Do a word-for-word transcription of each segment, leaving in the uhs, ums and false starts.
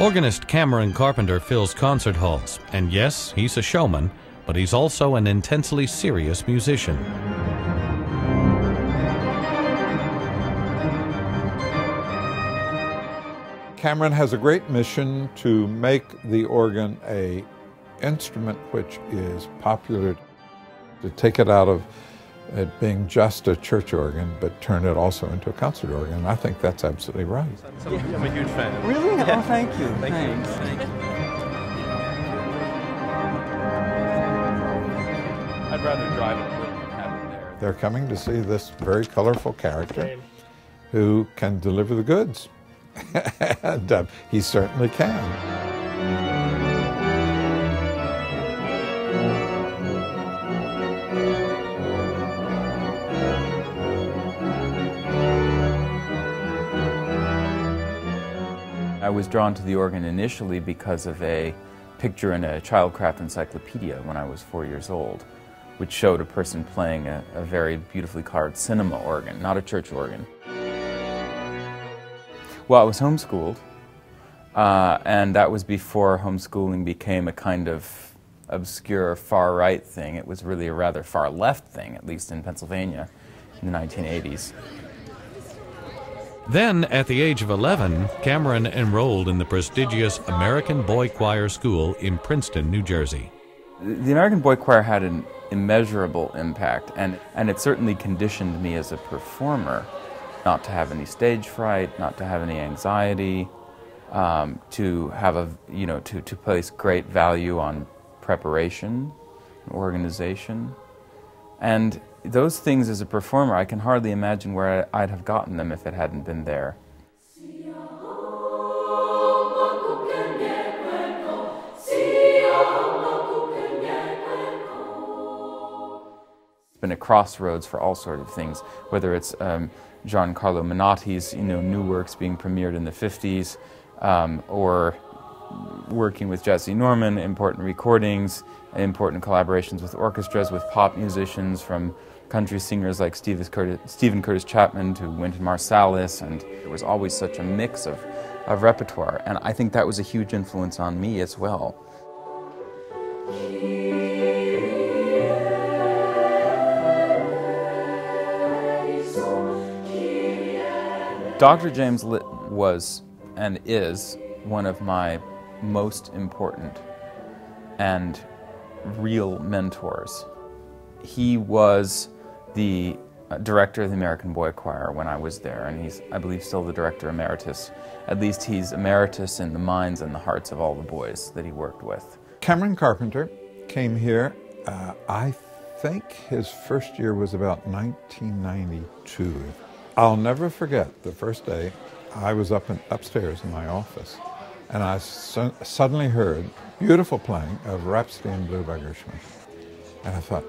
Organist Cameron Carpenter fills concert halls, and yes, he's a showman, but he's also an intensely serious musician. Cameron has a great mission to make the organ an instrument which is popular, to take it out of it being just a church organ, but turn it also into a concert organ. And I think that's absolutely right. Absolutely. I'm a huge fan. Really? Yeah. Oh, thank you. Thank Thanks. you. Thank you. I'd rather drive it than have it there. They're coming to see this very colorful character who can deliver the goods. And uh, he certainly can. I was drawn to the organ initially because of a picture in a childcraft encyclopedia when I was four years old, which showed a person playing a, a very beautifully carved cinema organ, not a church organ. Well, I was homeschooled, uh, and that was before homeschooling became a kind of obscure far-right thing. It was really a rather far-left thing, at least in Pennsylvania, in the nineteen eighties. Then, at the age of eleven, Cameron enrolled in the prestigious American Boy Choir School in Princeton, New Jersey. The American Boy Choir had an immeasurable impact, and, and it certainly conditioned me as a performer. Not to have any stage fright, not to have any anxiety, um, to have a, you know, to, to place great value on preparation, and organization. And those things as a performer, I can hardly imagine where I'd have gotten them if it hadn't been there. Been a crossroads for all sorts of things, whether it's um, Giancarlo Minotti's, you know, new works being premiered in the fifties, um, or working with Jesse Norman, important recordings, important collaborations with orchestras, with pop musicians, from country singers like Stephen Curtis Chapman to Wynton Marsalis, and there was always such a mix of, of repertoire, and I think that was a huge influence on me as well. Doctor James Litton was and is one of my most important and real mentors. He was the director of the American Boy Choir when I was there, and he's, I believe, still the director emeritus. At least he's emeritus in the minds and the hearts of all the boys that he worked with. Cameron Carpenter came here, uh, I think his first year was about nineteen ninety-two. I'll never forget the first day I was up in, upstairs in my office, and I su suddenly heard beautiful playing of Rhapsody in Blue by Gershwin. And I thought,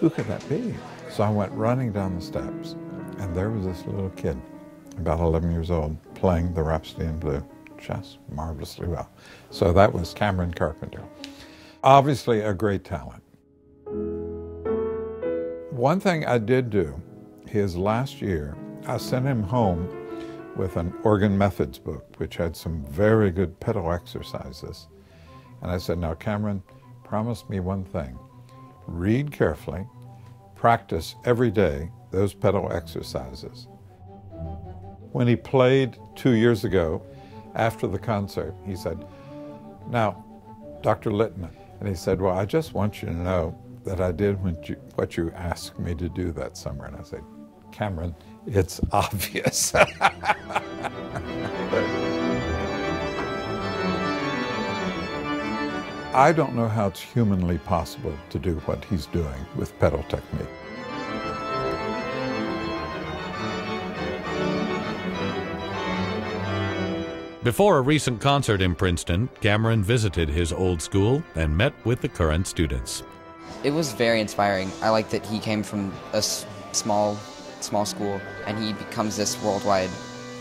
who could that be? So I went running down the steps, and there was this little kid, about eleven years old, playing the Rhapsody in Blue just marvelously well. So that was Cameron Carpenter. Obviously a great talent. One thing I did do, his last year, I sent him home with an organ methods book, which had some very good pedal exercises. And I said, now Cameron, promise me one thing. Read carefully, practice every day those pedal exercises. When he played two years ago, after the concert, he said, now, Doctor Litton. And he said, well, I just want you to know that I did what you, what you asked me to do that summer. And I said, Cameron, it's obvious. I don't know how it's humanly possible to do what he's doing with pedal technique. Before a recent concert in Princeton, Cameron visited his old school and met with the current students. It was very inspiring. I like that he came from a s small small school, and he becomes this worldwide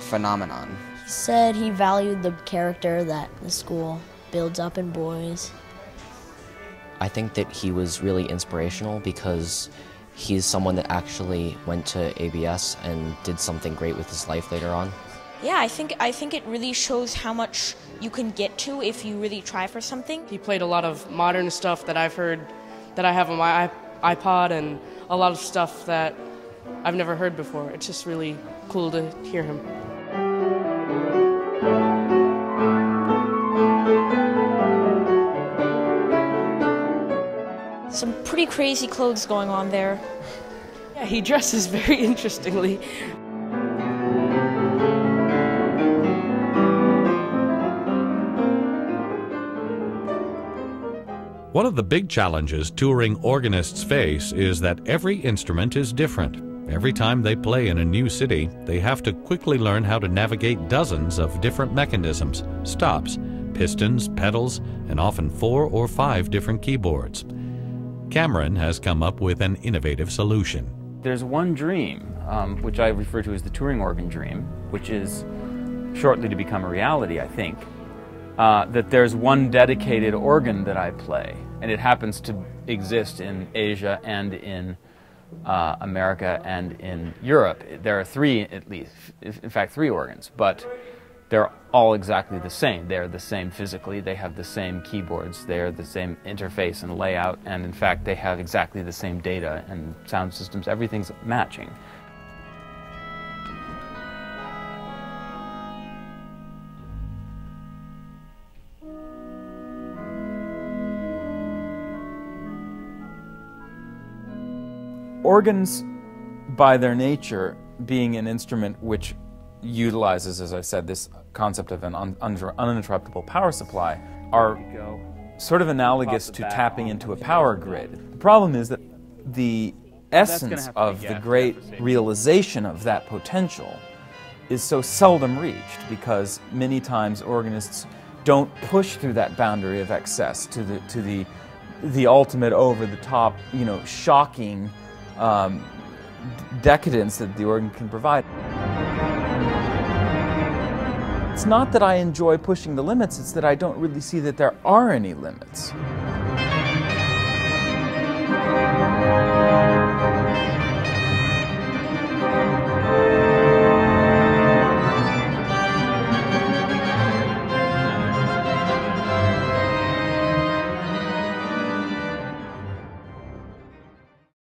phenomenon. He said he valued the character that the school builds up in boys. I think that he was really inspirational because he's someone that actually went to A B S and did something great with his life later on. Yeah, I think I think it really shows how much you can get to if you really try for something. He played a lot of modern stuff that I've heard, that I have on my iPod, and a lot of stuff that I've never heard before. It's just really cool to hear him. Some pretty crazy clothes going on there. Yeah, he dresses very interestingly. One of the big challenges touring organists face is that every instrument is different. Every time they play in a new city, they have to quickly learn how to navigate dozens of different mechanisms, stops, pistons, pedals, and often four or five different keyboards. Cameron has come up with an innovative solution. There's one dream, um, which I refer to as the touring organ dream, which is shortly to become a reality, I think. Uh, that there's one dedicated organ that I play, and it happens to exist in Asia and in uh, America and in Europe. There are three, at least, in fact three organs, but they're all exactly the same. They're the same physically, they have the same keyboards, they're the same interface and layout, and in fact they have exactly the same data and sound systems, everything's matching. Organs, by their nature, being an instrument which utilizes, as I said, this concept of an un un uninterruptible power supply, are sort of analogous to tapping into a power grid. The problem is that the essence of the great realization of that potential is so seldom reached, because many times organists don't push through that boundary of excess to the, to the, the ultimate over-the-top, you know, shocking Um, decadence that the organ can provide. It's not that I enjoy pushing the limits, it's that I don't really see that there are any limits.